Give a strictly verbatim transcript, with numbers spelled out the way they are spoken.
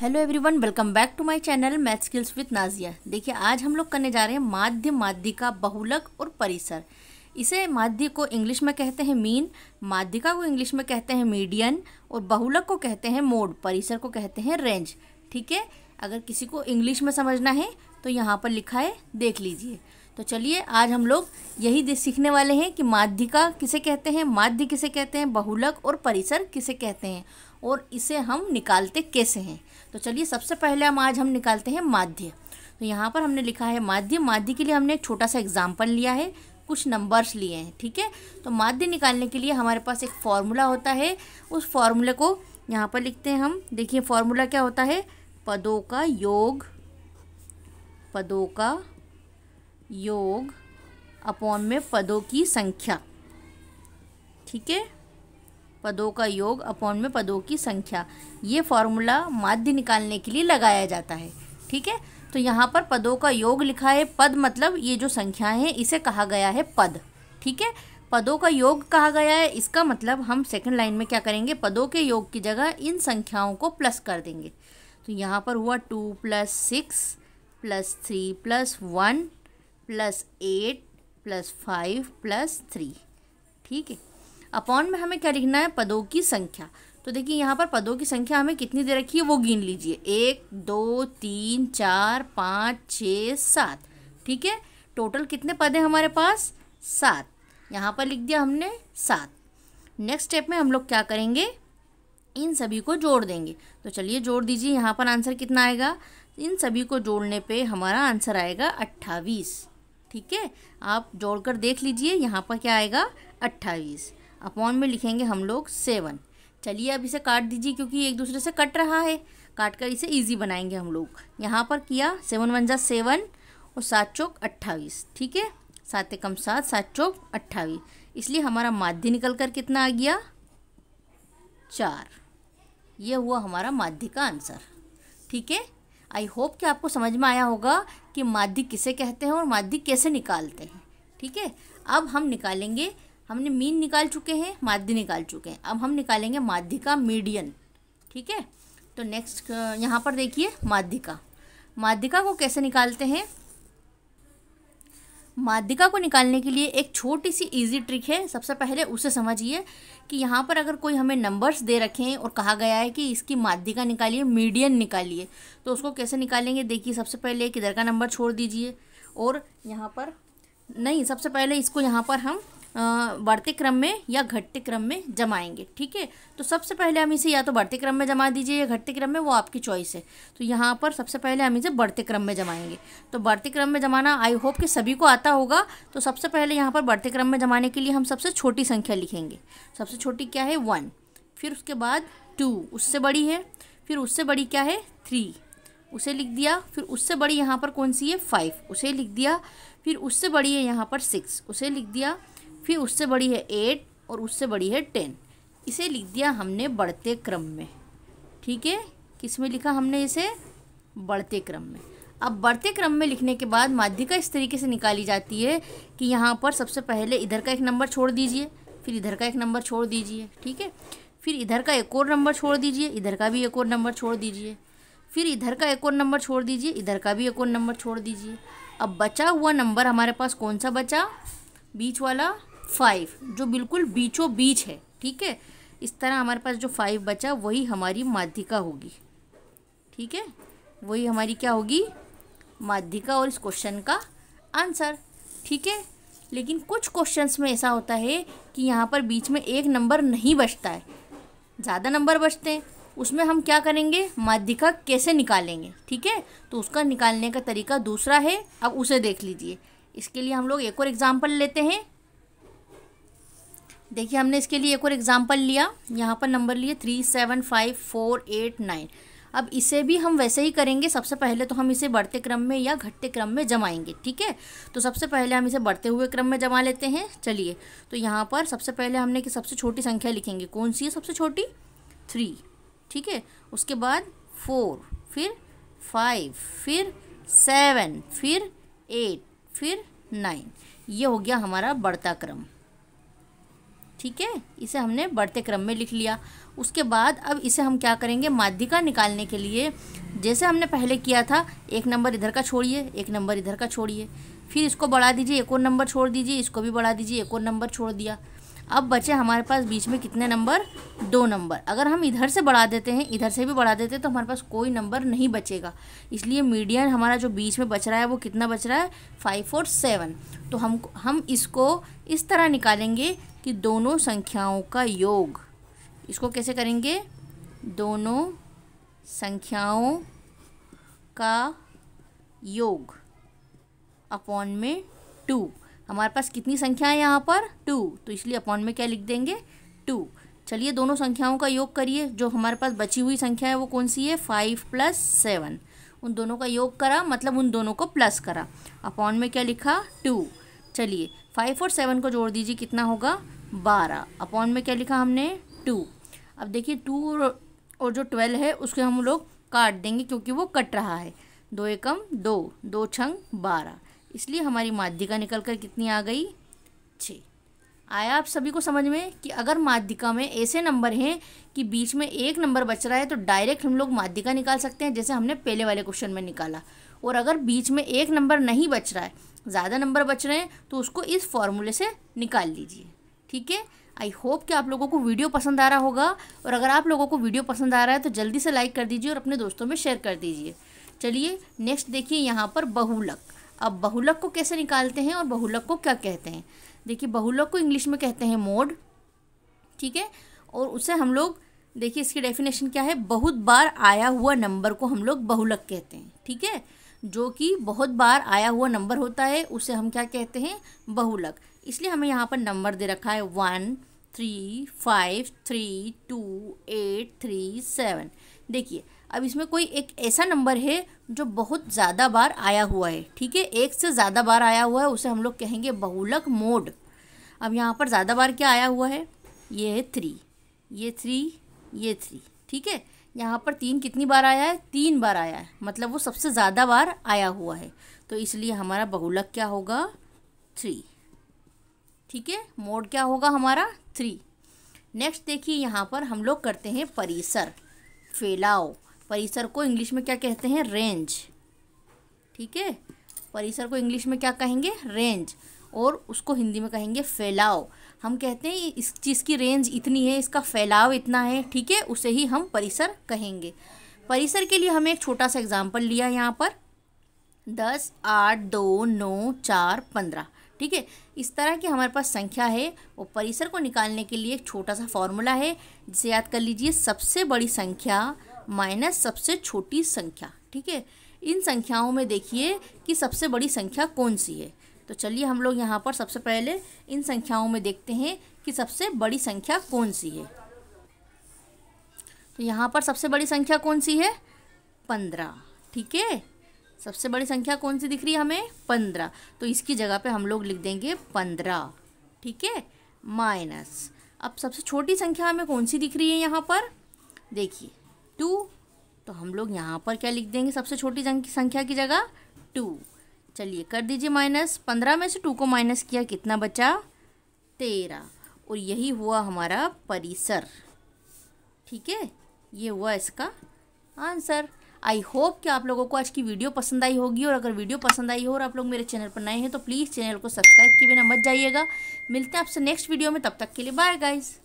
Hello everyone, welcome back to my channel math skills with Nazia. देखिए, आज हम लोग करने जा रहे हैं माध्य, माध्यिका, बहुलक और परिसर। इसे माध्य को इंग्लिश में कहते हैं मीन, माध्यिका को इंग्लिश में कहते हैं मीडियन और बहुलक को कहते हैं मोड, परिसर को कहते हैं रेंज। ठीक है, अगर किसी को इंग्लिश में समझना है तो यहाँ पर लिखा है, देख लीजिए। तो चलिए, आज हम लोग यही सीखने वाले हैं कि माध्यिका किसे कहते हैं, माध्य किसे कहते हैं, बहुलक और परिसर किसे कहते हैं और इसे हम निकालते कैसे हैं। तो चलिए, सबसे पहले हम आज हम निकालते हैं माध्य। तो यहाँ पर हमने लिखा है माध्य। माध्य के लिए हमने एक छोटा सा एग्जाम्पल लिया है, कुछ नंबर्स लिए हैं। ठीक है, तो माध्य निकालने के लिए हमारे पास एक फॉर्मूला होता है, उस फॉर्मूले को यहाँ पर लिखते हैं हम। देखिए, फॉर्मूला क्या होता है, पदों का योग, पदों का योग अपॉन में पदों की संख्या। ठीक है, पदों का योग अपॉन में पदों की संख्या। ये फॉर्मूला माध्य निकालने के लिए लगाया जाता है। ठीक है, तो यहाँ पर पदों का योग लिखा है। पद मतलब ये जो संख्याएं हैं, इसे कहा गया है पद। ठीक है, पदों का योग कहा गया है, इसका मतलब हम सेकंड लाइन में क्या करेंगे, पदों के योग की जगह इन संख्याओं को प्लस कर देंगे। तो यहाँ पर हुआ two plus six plus three plus one plus eight plus five plus three. ठीक है, अपॉन में हमें क्या लिखना है, पदों की संख्या। तो देखिए, यहाँ पर पदों की संख्या हमें कितनी दे रखी है वो गिन लीजिए, एक दो तीन चार पाँच छः सात। ठीक है, टोटल कितने पद हैं हमारे पास, सात। यहाँ पर लिख दिया हमने सात। नेक्स्ट स्टेप में हम लोग क्या करेंगे, इन सभी को जोड़ देंगे। तो चलिए जोड़ दीजिए, यहाँ पर आंसर कितना आएगा, इन सभी को जोड़ने पे हमारा आंसर आएगा अट्ठाईस। ठीक है, आप जोड़ कर देख लीजिए, यहाँ पर क्या आएगा, अट्ठाईस। अपॉन में लिखेंगे हम लोग सेवन। चलिए, अब इसे काट दीजिए क्योंकि एक दूसरे से कट रहा है, काट कर इसे इजी बनाएंगे हम लोग। यहाँ पर किया, सेवन वन जा सेवन और सात चौक अट्ठाईस। ठीक है, सात एकम सात, सात चौक अट्ठाईस। इसलिए हमारा माध्य निकल कर कितना आ गया, चार। ये हुआ हमारा माध्य का आंसर। ठीक है, आई होप कि आपको समझ में आया होगा कि माध्य किसे कहते हैं और माध्य कैसे निकालते हैं। ठीक है, अब हम निकालेंगे, हमने मीन निकाल चुके हैं, माध्य निकाल चुके हैं, अब हम निकालेंगे माध्यिका, मीडियन। ठीक है, तो नेक्स्ट यहाँ पर देखिए, माध्यिका। माध्यिका को कैसे निकालते हैं, माध्यिका को निकालने के लिए एक छोटी सी इजी ट्रिक है। सबसे पहले उसे समझिए कि यहाँ पर अगर कोई हमें नंबर्स दे रखे हैं और कहा गया है कि इसकी माध्यिका निकालिए, मीडियन निकालिए, तो उसको कैसे निकालेंगे। देखिए, सबसे पहले किधर का नंबर छोड़ दीजिए और यहाँ पर नहीं, सबसे पहले इसको यहाँ पर हम बढ़ते क्रम में या घटते क्रम में जमाएंगे। ठीक है, तो सबसे पहले हम इसे या तो बढ़ते क्रम में जमा दीजिए या घटते क्रम में, वो आपकी चॉइस है। तो यहाँ पर सबसे पहले हम इसे बढ़ते क्रम में जमाएंगे। तो बढ़ते क्रम में जमाना आई होप कि सभी को आता होगा। तो सबसे पहले यहाँ पर बढ़ते क्रम में जमाने के लिए हम सबसे छोटी संख्या लिखेंगे। सबसे छोटी क्या है, वन, फिर उसके बाद टू, उससे बड़ी है, फिर उससे बड़ी क्या है, थ्री, उसे लिख दिया, फिर उससे बड़ी यहाँ पर कौन सी है, फाइव, उसे लिख दिया, फिर उससे बड़ी है यहाँ पर सिक्स, उसे लिख दिया, फिर उससे बड़ी है एट और उससे बड़ी है टेन। इसे लिख दिया हमने बढ़ते क्रम में। ठीक है, किस में लिखा हमने इसे, बढ़ते क्रम में। अब बढ़ते क्रम में लिखने के बाद माध्यिका इस तरीके से निकाली जाती है कि यहाँ पर सबसे पहले इधर का एक नंबर छोड़ दीजिए, फिर इधर का एक नंबर छोड़ दीजिए। ठीक है, फिर इधर का एक और नंबर छोड़ दीजिए, इधर का भी एक और नंबर छोड़ दीजिए, फिर इधर का एक और नंबर छोड़ दीजिए, इधर का भी एक और नंबर छोड़ दीजिए। अब बचा हुआ नंबर हमारे पास कौन सा बचा, बीच वाला फाइव, जो बिल्कुल बीचों बीच है। ठीक है, इस तरह हमारे पास जो फाइव बचा वही हमारी माध्यिका होगी। ठीक है, वही हमारी क्या होगी, माध्यिका और इस क्वेश्चन का आंसर। ठीक है, लेकिन कुछ क्वेश्चंस में ऐसा होता है कि यहाँ पर बीच में एक नंबर नहीं बचता है, ज़्यादा नंबर बचते हैं, उसमें हम क्या करेंगे, माध्यिका कैसे निकालेंगे। ठीक है, तो उसका निकालने का तरीका दूसरा है, अब उसे देख लीजिए। इसके लिए हम लोग एक और एग्जाम्पल लेते हैं। देखिए, हमने इसके लिए एक और एग्जाम्पल लिया, यहाँ पर नंबर लिए three seven five four eight nine. अब इसे भी हम वैसे ही करेंगे। सबसे पहले तो हम इसे बढ़ते क्रम में या घटते क्रम में जमाएंगे। ठीक है, तो सबसे पहले हम इसे बढ़ते हुए क्रम में जमा लेते हैं। चलिए, तो यहाँ पर सबसे पहले हमने कि सबसे छोटी संख्या लिखेंगे, कौन सी है सबसे छोटी, थ्री। ठीक है, उसके बाद फोर, फिर फाइव, फिर सेवन, फिर एट, फिर नाइन। ये हो गया हमारा बढ़ता क्रम। ठीक है, इसे हमने बढ़ते क्रम में लिख लिया। उसके बाद अब इसे हम क्या करेंगे, माध्यिका निकालने के लिए जैसे हमने पहले किया था, एक नंबर इधर का छोड़िए, एक नंबर इधर का छोड़िए, फिर इसको बढ़ा दीजिए, एक और नंबर छोड़ दीजिए, इसको भी बढ़ा दीजिए, एक और नंबर छोड़ दिया। अब बचे हमारे पास बीच में कितने नंबर, दो नंबर। अगर हम इधर से बढ़ा देते हैं, इधर से भी बढ़ा देते हैं, तो हमारे पास कोई नंबर नहीं बचेगा। इसलिए मीडियन हमारा जो बीच में बच रहा है वो कितना बच रहा है, फाइव और सेवन। तो हम हम इसको इस तरह निकालेंगे कि दोनों संख्याओं का योग। इसको कैसे करेंगे, दोनों संख्याओं का योग अपॉन में टू। हमारे पास कितनी संख्या है यहाँ पर, टू, तो इसलिए अपॉन में क्या लिख देंगे, टू। चलिए दोनों संख्याओं का योग करिए। जो हमारे पास बची हुई संख्या है वो कौन सी है, फाइव प्लस सेवन। उन दोनों का योग करा मतलब उन दोनों को प्लस करा, अपॉन में क्या लिखा, टू। चलिए फाइव और सेवन को जोड़ दीजिए, कितना होगा, बारह। अपॉन में क्या लिखा हमने, टू। अब देखिए टू और, और जो ट्वेल्व है उसके हम लोग काट देंगे क्योंकि वो कट रहा है। दो एकम दो, दो छंग बारह, इसलिए हमारी माध्यिका निकल कर कितनी आ गई, छः। आया आप सभी को समझ में कि अगर माध्यिका में ऐसे नंबर हैं कि बीच में एक नंबर बच रहा है तो डायरेक्ट हम लोग माध्यिका निकाल सकते हैं, जैसे हमने पहले वाले क्वेश्चन में निकाला। और अगर बीच में एक नंबर नहीं बच रहा है, ज़्यादा नंबर बच रहे हैं, तो उसको इस फॉर्मूले से निकाल लीजिए। ठीक है, आई होप कि आप लोगों को वीडियो पसंद आ रहा होगा। और अगर आप लोगों को वीडियो पसंद आ रहा है तो जल्दी से लाइक कर दीजिए और अपने दोस्तों में शेयर कर दीजिए। चलिए नेक्स्ट देखिए यहाँ पर बहुलक। अब बहुलक को कैसे निकालते हैं और बहुलक को क्या कहते हैं, देखिए बहुलक को इंग्लिश में कहते हैं मोड। ठीक है, और उसे हम लोग देखिए इसकी डेफिनेशन क्या है, बहुत बार आया हुआ नंबर को हम लोग बहुलक कहते हैं। ठीक है, जो कि बहुत बार आया हुआ नंबर होता है उसे हम क्या कहते हैं, बहुलक। इसलिए हमें यहाँ पर नंबर दे रखा है one, three, five, three, two, eight, three, seven. देखिए अब इसमें कोई एक ऐसा नंबर है जो बहुत ज़्यादा बार आया हुआ है, ठीक है, एक से ज़्यादा बार आया हुआ है, उसे हम लोग कहेंगे बहुलक मोड। अब यहाँ पर ज़्यादा बार क्या आया हुआ है, ये है थ्री, ये थ्री, ये थ्री। ठीक है, यहाँ पर तीन कितनी बार आया है, तीन बार आया है, मतलब वो सबसे ज़्यादा बार आया हुआ है, तो इसलिए हमारा बहुलक क्या होगा, थ्री। ठीक है, मोड क्या होगा हमारा, थ्री। नेक्स्ट देखिए यहाँ पर हम लोग करते हैं परिसर, फैलाओ। परिसर को इंग्लिश में क्या कहते हैं, रेंज। ठीक है, परिसर को इंग्लिश में क्या कहेंगे, रेंज, और उसको हिंदी में कहेंगे फैलाओ। हम कहते हैं इस चीज़ की रेंज इतनी है, इसका फैलाव इतना है, ठीक है, उसे ही हम परिसर कहेंगे। परिसर के लिए हमें एक छोटा सा एग्जाम्पल लिया यहाँ पर, दस, आठ, दो, नौ, चार, पंद्रह। ठीक है, इस तरह की हमारे पास संख्या है और परिसर को निकालने के लिए एक छोटा सा फॉर्मूला है जिसे याद कर लीजिए, सबसे बड़ी संख्या माइनस सबसे छोटी संख्या। ठीक है, इन संख्याओं में देखिए कि सबसे बड़ी संख्या कौन सी है, तो चलिए हम लोग यहाँ पर सबसे पहले इन संख्याओं में देखते हैं कि सबसे बड़ी संख्या कौन सी है। तो यहाँ पर सबसे बड़ी संख्या कौन सी है, पंद्रह। ठीक है, सबसे बड़ी संख्या कौन सी दिख रही है हमें, पंद्रह, तो इसकी जगह पे हम लोग लिख देंगे पंद्रह। ठीक है, माइनस। अब सबसे छोटी संख्या हमें कौन सी दिख रही है यहाँ पर, देखिए टू, तो हम लोग यहाँ पर क्या लिख देंगे, सबसे छोटी संख्या की जगह टू। चलिए कर दीजिए माइनस, पंद्रह में से टू को माइनस किया, कितना बचा, तेरह, और यही हुआ हमारा परिसर। ठीक है, ये हुआ इसका आंसर। आई होप कि आप लोगों को आज की वीडियो पसंद आई होगी, और अगर वीडियो पसंद आई हो और आप लोग मेरे चैनल पर नए हैं तो प्लीज़ चैनल को सब्सक्राइब किए बिना मत जाइएगा। मिलते हैं आपसे नेक्स्ट वीडियो में, तब तक के लिए बाय गाइस।